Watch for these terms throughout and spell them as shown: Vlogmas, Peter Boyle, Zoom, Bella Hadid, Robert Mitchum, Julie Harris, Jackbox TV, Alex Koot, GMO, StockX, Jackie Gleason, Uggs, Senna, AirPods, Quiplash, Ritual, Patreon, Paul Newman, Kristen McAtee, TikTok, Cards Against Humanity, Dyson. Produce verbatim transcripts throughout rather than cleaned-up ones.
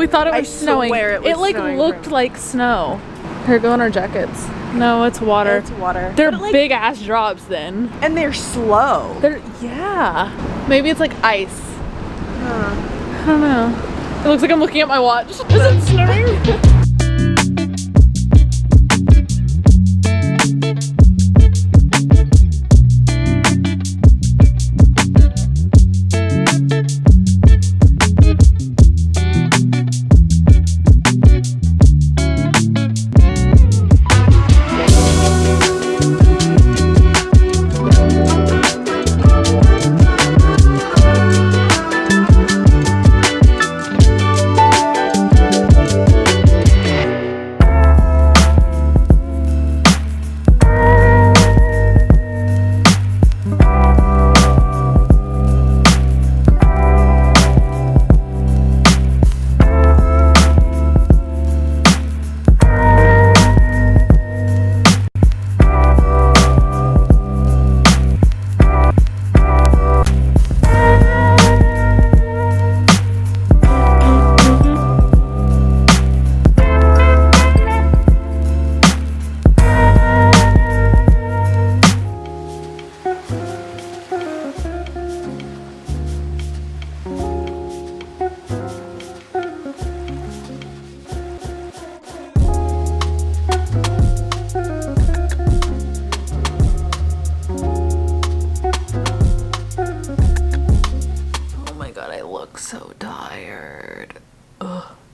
We thought it was I snowing. Swear it was it like snowing looked room. like snow. Here, go in our jackets. No, it's water. It's water. They're like, big ass drops then. And they're slow. They're yeah. Maybe it's like ice. Huh. I don't know. It looks like I'm looking at my watch. Is it snowing?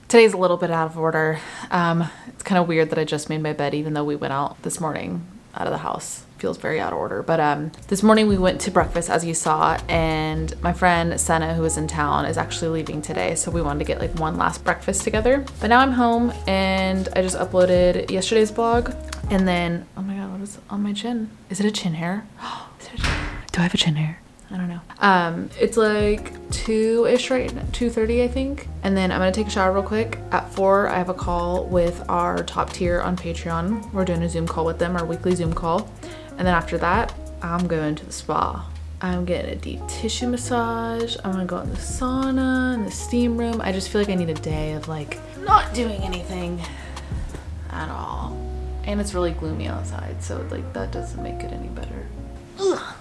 Today's a little bit out of order. Um, it's kind of weird that I just made my bed even though we went out this morning out of the house. Feels very out of order. But um, this morning we went to breakfast as you saw, and my friend Senna, who is in town, is actually leaving today. So we wanted to get like one last breakfast together. But now I'm home and I just uploaded yesterday's vlog. And then, oh my God, what is on my chin? Is it a chin hair? Is it a chin hair? Do I have a chin hair? I don't know. Um, it's like two-ish right now, two thirty I think. And then I'm gonna take a shower real quick. At four, I have a call with our top tier on Patreon. We're doing a Zoom call with them, our weekly Zoom call. And then after that, I'm going to the spa. I'm getting a deep tissue massage. I'm gonna go in the sauna, in the steam room. I just feel like I need a day of like not doing anything at all. And it's really gloomy outside, so like that doesn't make it any better. Ugh.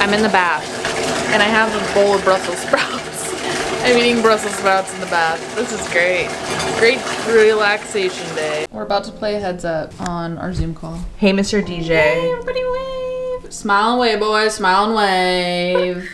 I'm in the bath and I have a bowl of Brussels sprouts. I'm eating Brussels sprouts in the bath. This is great. Great relaxation day. We're about to play heads up on our Zoom call. Hey, Mister D J. Hey, everybody wave. Smile and wave, boys. Smile and wave.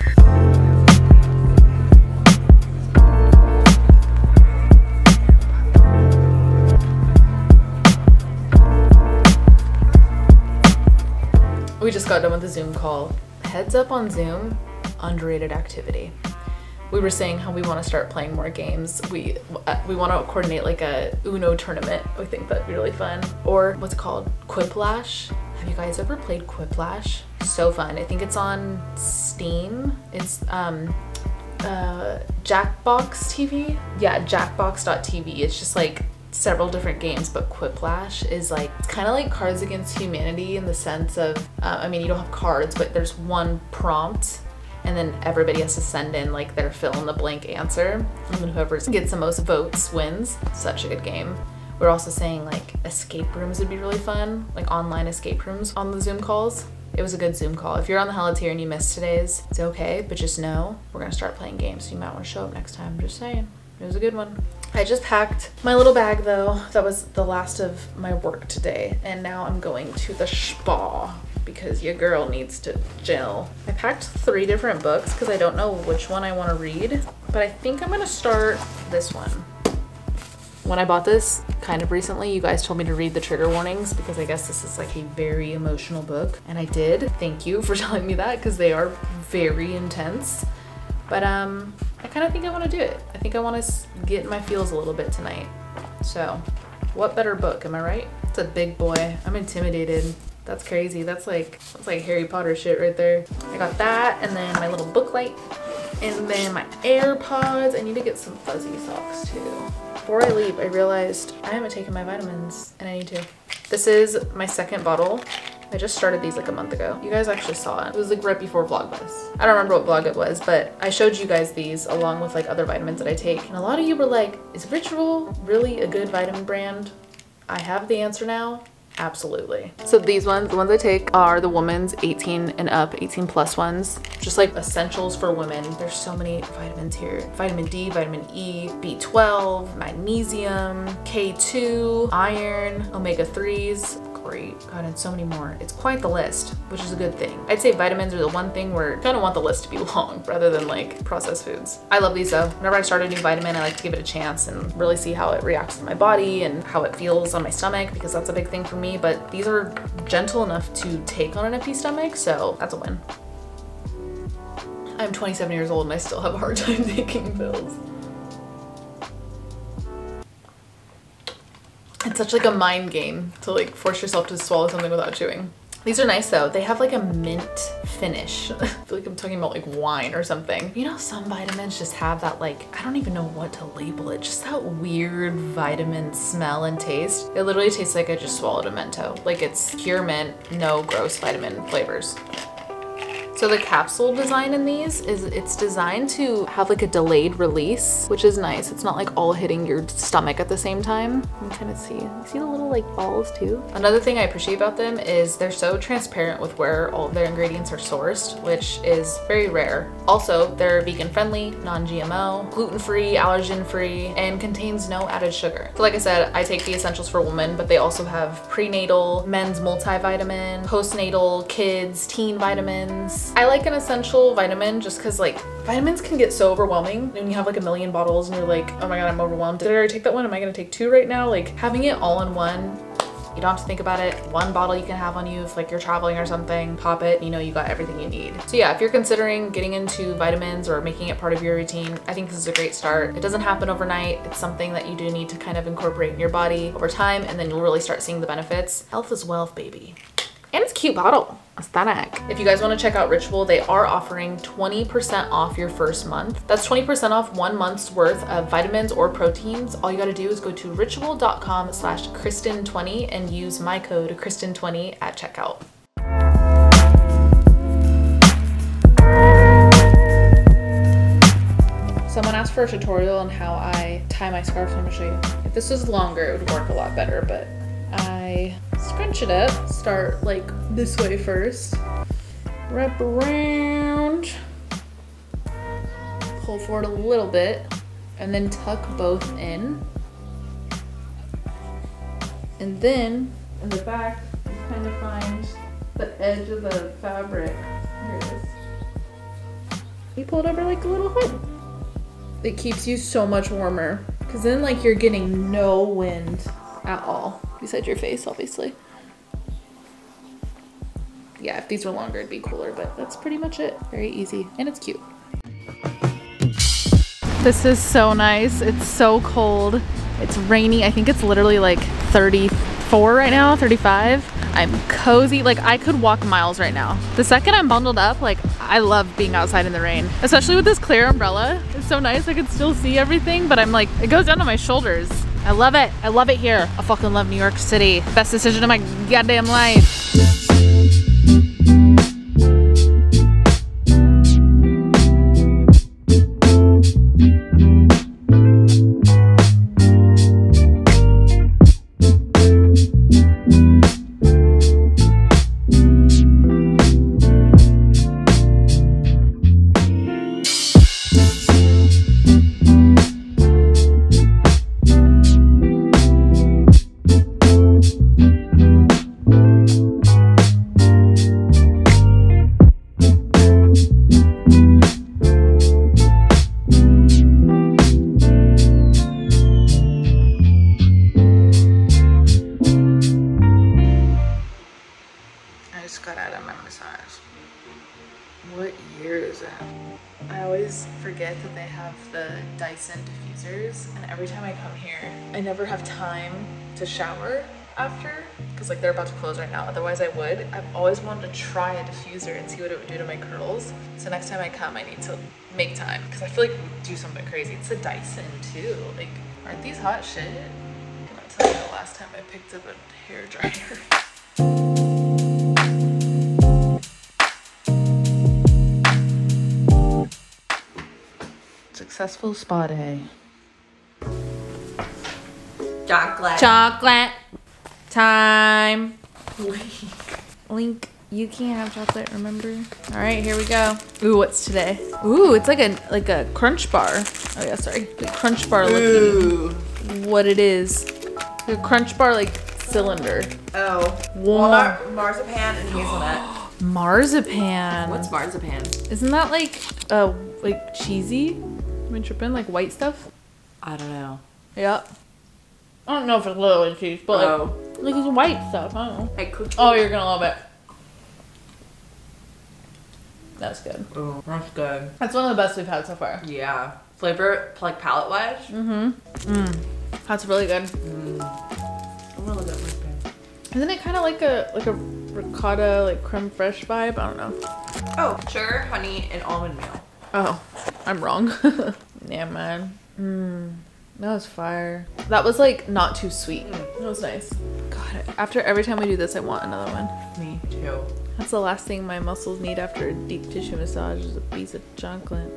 We just got done with the Zoom call. Heads up on Zoom, underrated activity. We were saying how we want to start playing more games. We uh, we want to coordinate like a Uno tournament. We think that'd be really fun. Or what's it called? Quiplash. Have you guys ever played Quiplash? So fun. I think it's on Steam. It's um, uh, Jackbox T V. Yeah, Jackbox dot T V. It's just like several different games, but Quiplash is like, it's kind of like Cards Against Humanity in the sense of, uh, I mean, you don't have cards, but there's one prompt and then everybody has to send in like their fill in the blank answer. And then whoever gets the most votes wins. Such a good game. We're also saying like escape rooms would be really fun, like online escape rooms on the Zoom calls. It was a good Zoom call. If you're on the hell tier and you missed today's, it's okay, but just know we're gonna start playing games. So you might wanna show up next time, just saying. It was a good one. I just packed my little bag though. That was the last of my work today. And now I'm going to the spa because your girl needs to chill. I packed three different books because I don't know which one I want to read, but I think I'm going to start this one. When I bought this kind of recently, you guys told me to read the trigger warnings because I guess this is like a very emotional book. And I did. Thank you for telling me that because they are very intense. But um, I kind of think I want to do it. I think I want to get in my feels a little bit tonight. So what better book, am I right? It's a big boy. I'm intimidated. That's crazy. That's like, that's like Harry Potter shit right there. I got that and then my little book light and then my AirPods. I need to get some fuzzy socks too. Before I leave, I realized I haven't taken my vitamins and I need to. This is my second bottle. I just started these like a month ago. You guys actually saw it. It was like right before Vlogmas. I don't remember what vlog it was, but I showed you guys these along with like other vitamins that I take. And a lot of you were like, is Ritual really a good vitamin brand? I have the answer now. Absolutely. So these ones, the ones I take are the women's eighteen and up, eighteen plus ones, just like essentials for women. There's so many vitamins here. Vitamin D, vitamin E, B twelve, magnesium, K two, iron, omega threes. Great. God, and so many more. It's quite the list, which is a good thing. I'd say vitamins are the one thing where you kind of want the list to be long rather than like processed foods. I love these though. Whenever I start a new vitamin, I like to give it a chance and really see how it reacts to my body and how it feels on my stomach, because that's a big thing for me. But these are gentle enough to take on an empty stomach, so that's a win. I'm twenty-seven years old and I still have a hard time taking pills. It's such like a mind game to like force yourself to swallow something without chewing. These are nice though. They have like a mint finish. I feel like I'm talking about like wine or something. You know, some vitamins just have that like, I don't even know what to label it. Just that weird vitamin smell and taste. It literally tastes like I just swallowed a Mento. Like it's pure mint, no gross vitamin flavors. So the capsule design in these is it's designed to have like a delayed release, which is nice. It's not like all hitting your stomach at the same time. You can kind of see, you see the little like balls too. Another thing I appreciate about them is they're so transparent with where all their ingredients are sourced, which is very rare. Also, they're vegan friendly, non G M O, gluten-free, allergen-free, and contains no added sugar. So like I said, I take the essentials for women, but they also have prenatal, men's multivitamin, postnatal, kids, teen vitamins. I like an essential vitamin just because like vitamins can get so overwhelming when you have like a million bottles and you're like, oh my god, I'm overwhelmed. Did I already take that one? Am I gonna take two right now? Like having it all in one, you don't have to think about it. One bottle you can have on you if like you're traveling or something, pop it, you know you got everything you need. So yeah, if you're considering getting into vitamins or making it part of your routine, I think this is a great start. It doesn't happen overnight. It's something that you do need to kind of incorporate in your body over time, and then you'll really start seeing the benefits. Health is wealth, baby. And it's a cute bottle. Aesthetic. If you guys want to check out Ritual, they are offering twenty percent off your first month. That's twenty percent off one month's worth of vitamins or proteins. All you got to do is go to ritual.com slash Kristen20 and use my code Kristen twenty at checkout. Someone asked for a tutorial on how I tie my scarf, so I'm gonna show you. If this was longer, it would work a lot better, but I scrunch it up, start like this way first, wrap around, pull forward a little bit, and then tuck both in. And then in the back, you kind of find the edge of the fabric. Here it is. You pull it over like a little hood. It keeps you so much warmer because then like you're getting no wind at all. Beside your face, obviously. Yeah, if these were longer, it'd be cooler, but that's pretty much it. Very easy, and it's cute. This is so nice. It's so cold. It's rainy. I think it's literally like thirty-four right now, thirty-five. I'm cozy. Like, I could walk miles right now. The second I'm bundled up, like, I love being outside in the rain, especially with this clear umbrella. It's so nice. I can still see everything, but I'm like, it goes down to my shoulders. I love it. I love it here. I fucking love New York City. Best decision of my goddamn life. That they have the Dyson diffusers, and every time I come here I never have time to shower after because like they're about to close right now, otherwise I would. I've always wanted to try a diffuser and see what it would do to my curls, so next time I come I need to make time because I feel like we do something crazy. It's a Dyson too, like aren't these hot shit? I cannot tell you the last time I picked up a hair dryer. Successful spa day. Chocolate. Chocolate. Time. Link. Link. You can't have chocolate, remember? All right, here we go. Ooh, what's today? Ooh, it's like a like a crunch bar. Oh yeah, sorry. The crunch bar looking. Ooh. What it is. The crunch bar like cylinder. Oh. Walnut, marzipan, and hazelnut. Marzipan. What's marzipan? Isn't that like uh like cheesy? Am I tripping? Like white stuff? I don't know. Yep. I don't know if it's literally cheese, but like, oh. like it's white stuff. I don't know. Like cookie. Oh, you're gonna love it. That's good. Ooh, that's good. That's one of the best we've had so far. Yeah. Flavor, like palette wise. Mm-hmm. Mm. That's really good. Mm. I'm gonna look at my pan. Isn't it kind of like a like a ricotta like creme fraiche vibe? I don't know. Oh, sugar, honey, and almond meal. Oh, I'm wrong. Yeah, man. Mm. That was fire. That was like not too sweet. Mm. That was nice. God, after every time we do this, I want another one. Me too. That's the last thing my muscles need after a deep tissue massage is a piece of chocolate.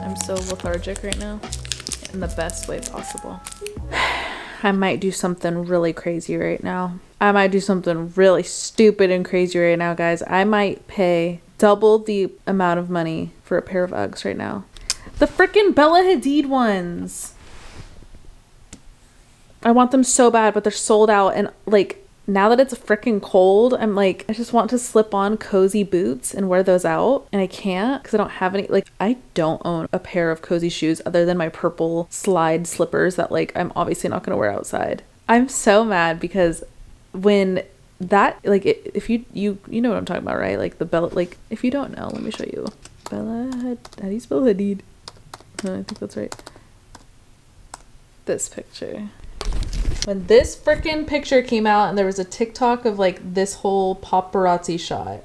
I'm so lethargic right now, in the best way possible. I might do something really crazy right now. I might do something really stupid and crazy right now, guys. I might pay double the amount of money for a pair of Uggs right now. The frickin' Bella Hadid ones. I want them so bad, but they're sold out and like, now that it's freaking cold, I'm like, I just want to slip on cozy boots and wear those out. And I can't because I don't have any, like, I don't own a pair of cozy shoes other than my purple slide slippers that like, I'm obviously not going to wear outside. I'm so mad because when that, like, it, if you, you, you know what I'm talking about, right? Like the Bella, like if you don't know, let me show you. Bella, how do you spell Hadid? No, I think that's right. This picture. When this frickin' picture came out and there was a TikTok of like this whole paparazzi shot.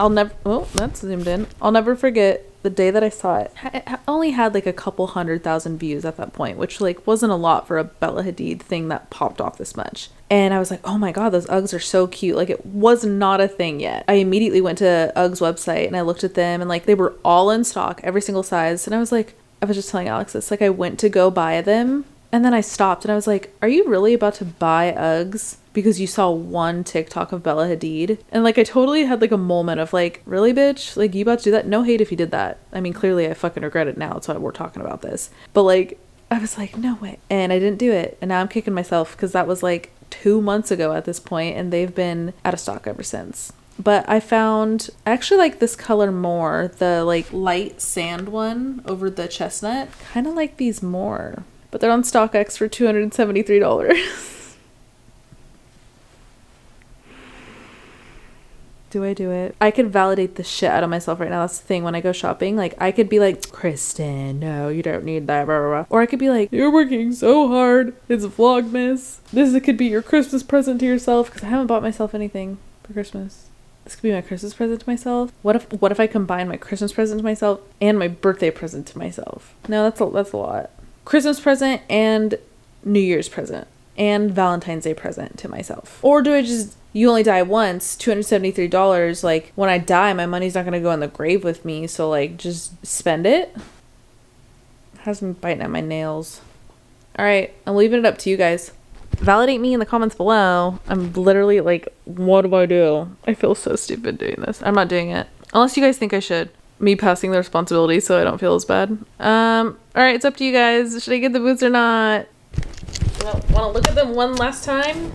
I'll never, oh, that's zoomed in. I'll never forget the day that I saw it. It only had like a couple hundred thousand views at that point, which like wasn't a lot for a Bella Hadid thing that popped off this much. And I was like, oh my God, those Uggs are so cute. Like it was not a thing yet. I immediately went to Uggs website and I looked at them and like they were all in stock, every single size. And I was like, I was just telling Alex this, like I went to go buy them. And then I stopped and I was like, are you really about to buy Uggs because you saw one TikTok of Bella Hadid? And like, I totally had like a moment of like, really bitch? Like you about to do that? No hate if you did that. I mean, clearly I fucking regret it now. That's why we're talking about this. But like, I was like, no way. And I didn't do it. And now I'm kicking myself because that was like two months ago at this point and they've been out of stock ever since. But I found, I actually like this color more, the like light sand one over the chestnut. Kind of like these more. But they're on StockX for two hundred seventy-three dollars. Do I do it? I could validate the shit out of myself right now. That's the thing, when I go shopping, like I could be like, Kristen, no, you don't need that, blah, blah, blah. Or I could be like, you're working so hard. It's Vlogmas. This could be your Christmas present to yourself because I haven't bought myself anything for Christmas. This could be my Christmas present to myself. What if, what if I combine my Christmas present to myself and my birthday present to myself? No, that's a, that's a lot. Christmas present and New Year's present and Valentine's Day present to myself. Or do I just, you only die once, two hundred seventy-three dollars, like when I die, my money's not gonna go in the grave with me, so like just spend it. Has me biting at my nails. All right, I'm leaving it up to you guys. Validate me in the comments below. I'm literally like, what do I do? I feel so stupid doing this. I'm not doing it. Unless you guys think I should. Me passing the responsibility so I don't feel as bad. Um, all right, it's up to you guys. Should I get the boots or not? Want to look at them one last time?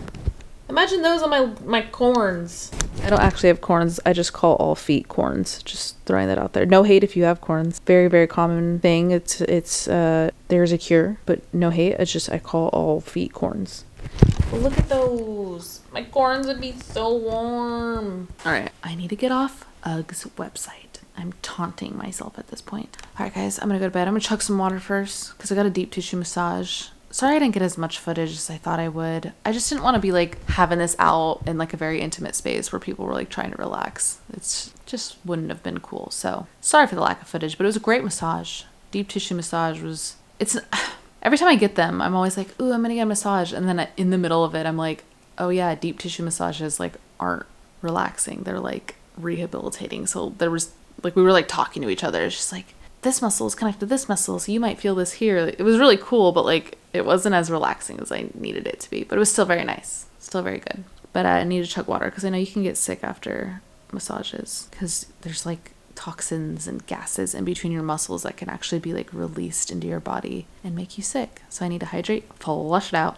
Imagine those on my, my corns. I don't actually have corns. I just call all feet corns. Just throwing that out there. No hate if you have corns. Very, very common thing. It's, it's, uh, there's a cure, but no hate. It's just, I call all feet corns. Look at those. My corns would be so warm. All right, I need to get off Uggs website. I'm taunting myself at this point. All right, guys, I'm gonna go to bed. I'm gonna chug some water first because I got a deep tissue massage. Sorry I didn't get as much footage as I thought I would. I just didn't want to be like having this out in like a very intimate space where people were like trying to relax. It's just wouldn't have been cool. So sorry for the lack of footage, but it was a great massage. Deep tissue massage was, it's, every time I get them, I'm always like, ooh, I'm gonna get a massage. And then I, in the middle of it, I'm like, oh yeah, deep tissue massages like aren't relaxing. They're like rehabilitating. So there was, like we were like talking to each other. It's just like, this muscle is connected to this muscle, so you might feel this here. It was really cool, but like it wasn't as relaxing as I needed it to be, but it was still very nice, still very good. But uh, I need to chug water because I know you can get sick after massages because there's like toxins and gases in between your muscles that can actually be like released into your body and make you sick. So I need to hydrate, flush it out.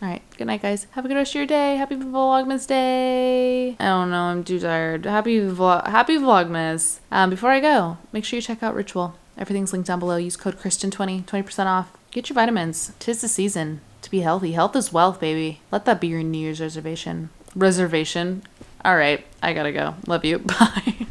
All right, good night, guys. Have a good rest of your day. Happy Vlogmas day. I don't know, I'm too tired. Happy vlog, happy Vlogmas. Um, before I go, make sure you check out Ritual. Everything's linked down below. Use code Kristen twenty, twenty percent off. Get your vitamins. Tis the season to be healthy. Health is wealth, baby. Let that be your New Year's reservation. Reservation. All right, I gotta go. Love you. Bye.